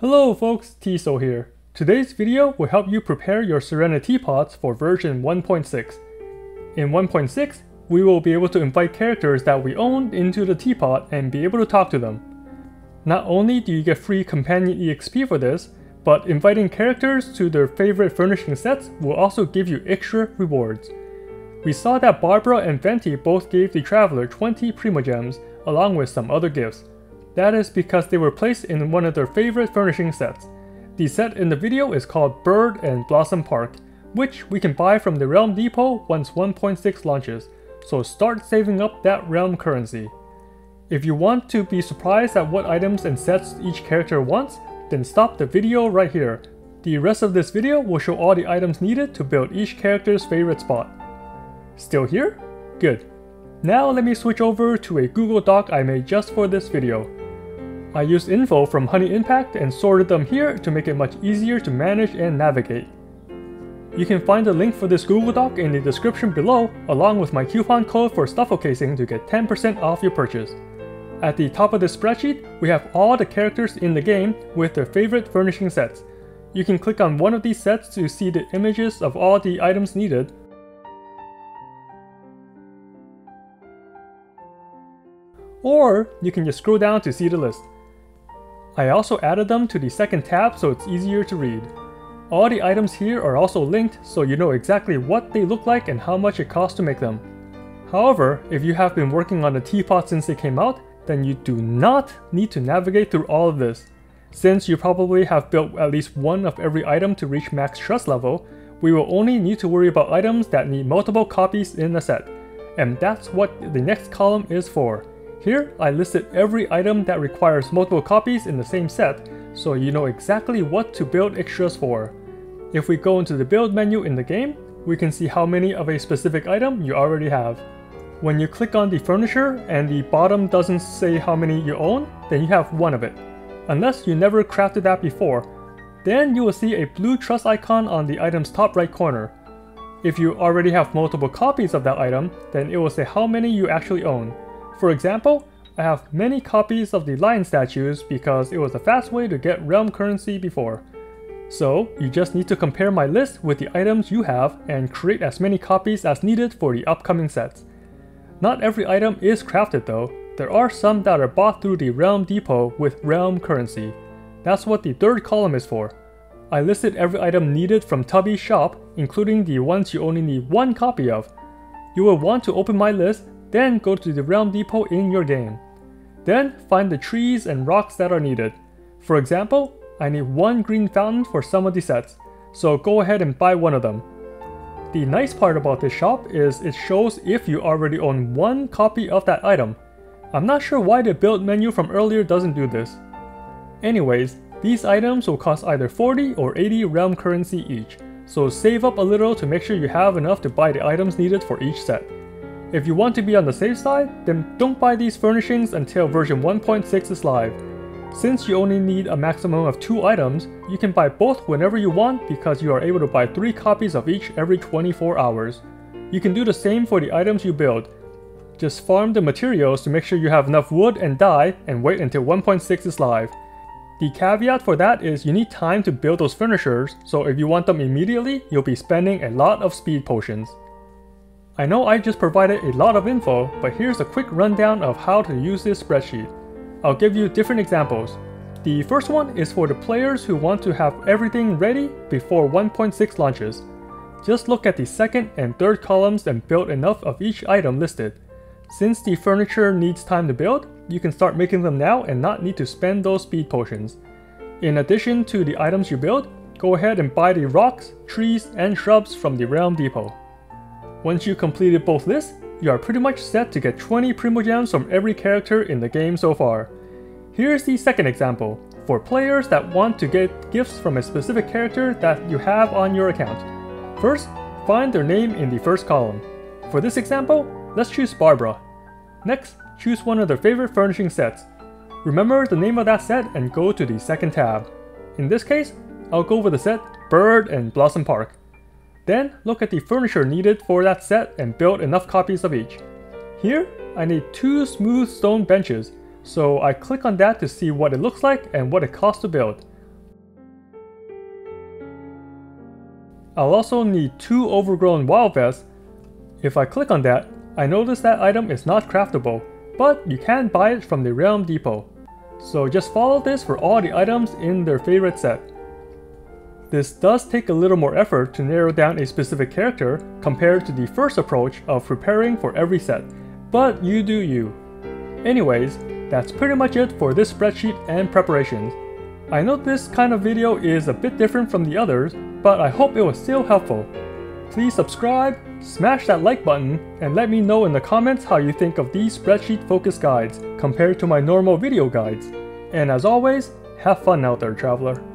Hello folks, Tiso here. Today's video will help you prepare your Serenitea Pots for version 1.6. In 1.6, we will be able to invite characters that we own into the teapot and be able to talk to them. Not only do you get free companion EXP for this, but inviting characters to their favorite furnishing sets will also give you extra rewards. We saw that Barbara and Venti both gave the Traveler 20 Primogems along with some other gifts. That is because they were placed in one of their favorite furnishing sets. The set in the video is called Bird and Blossom Park, which we can buy from the Realm Depot once 1.6 launches, so start saving up that Realm currency. If you want to be surprised at what items and sets each character wants, then stop the video right here. The rest of this video will show all the items needed to build each character's favorite spot. Still here? Good. Now let me switch over to a Google Doc I made just for this video. I used info from Honey Impact and sorted them here to make it much easier to manage and navigate. You can find the link for this Google Doc in the description below, along with my coupon code for StufleCasing to get 10% off your purchase. At the top of this spreadsheet, we have all the characters in the game with their favorite furnishing sets. You can click on one of these sets to see the images of all the items needed. Or you can just scroll down to see the list. I also added them to the second tab so it's easier to read. All the items here are also linked so you know exactly what they look like and how much it costs to make them. However, if you have been working on the teapot since they came out, then you do not need to navigate through all of this. Since you probably have built at least one of every item to reach max trust level, we will only need to worry about items that need multiple copies in a set. And that's what the next column is for. Here, I listed every item that requires multiple copies in the same set, so you know exactly what to build extras for. If we go into the build menu in the game, we can see how many of a specific item you already have. When you click on the furniture and the bottom doesn't say how many you own, then you have one of it. Unless you never crafted that before, then you will see a blue trust icon on the item's top right corner. If you already have multiple copies of that item, then it will say how many you actually own. For example, I have many copies of the lion statues because it was a fast way to get Realm currency before. So you just need to compare my list with the items you have and create as many copies as needed for the upcoming sets. Not every item is crafted though. There are some that are bought through the Realm Depot with Realm currency. That's what the third column is for. I listed every item needed from Tubby's shop, including the ones you only need one copy of. You will want to open my list, then go to the Realm Depot in your game. Then find the trees and rocks that are needed. For example, I need one green fountain for some of the sets, so go ahead and buy one of them. The nice part about this shop is it shows if you already own one copy of that item. I'm not sure why the build menu from earlier doesn't do this. Anyways, these items will cost either 40 or 80 Realm currency each, so save up a little to make sure you have enough to buy the items needed for each set. If you want to be on the safe side, then don't buy these furnishings until version 1.6 is live. Since you only need a maximum of 2 items, you can buy both whenever you want because you are able to buy 3 copies of each every 24 hours. You can do the same for the items you build. Just farm the materials to make sure you have enough wood and dye and wait until 1.6 is live. The caveat for that is you need time to build those furnishers, so if you want them immediately, you'll be spending a lot of speed potions. I know I just provided a lot of info, but here's a quick rundown of how to use this spreadsheet. I'll give you different examples. The first one is for the players who want to have everything ready before 1.6 launches. Just look at the second and third columns and build enough of each item listed. Since the furniture needs time to build, you can start making them now and not need to spend those speed potions. In addition to the items you build, go ahead and buy the rocks, trees, and shrubs from the Realm Depot. Once you completed both lists, you are pretty much set to get 20 Primogems from every character in the game so far. Here's the second example, for players that want to get gifts from a specific character that you have on your account. First, find their name in the first column. For this example, let's choose Barbara. Next, choose one of their favorite furnishing sets. Remember the name of that set and go to the second tab. In this case, I'll go with the set Bird and Blossom Park. Then look at the furniture needed for that set and build enough copies of each. Here, I need 2 smooth stone benches, so I click on that to see what it looks like and what it costs to build. I'll also need 2 overgrown wild vests. If I click on that, I notice that item is not craftable, but you can buy it from the Realm Depot. So just follow this for all the items in their favorite set. This does take a little more effort to narrow down a specific character compared to the first approach of preparing for every set, but you do you. Anyways, that's pretty much it for this spreadsheet and preparations. I know this kind of video is a bit different from the others, but I hope it was still helpful. Please subscribe, smash that like button, and let me know in the comments how you think of these spreadsheet focused guides compared to my normal video guides. And as always, have fun out there, Traveler.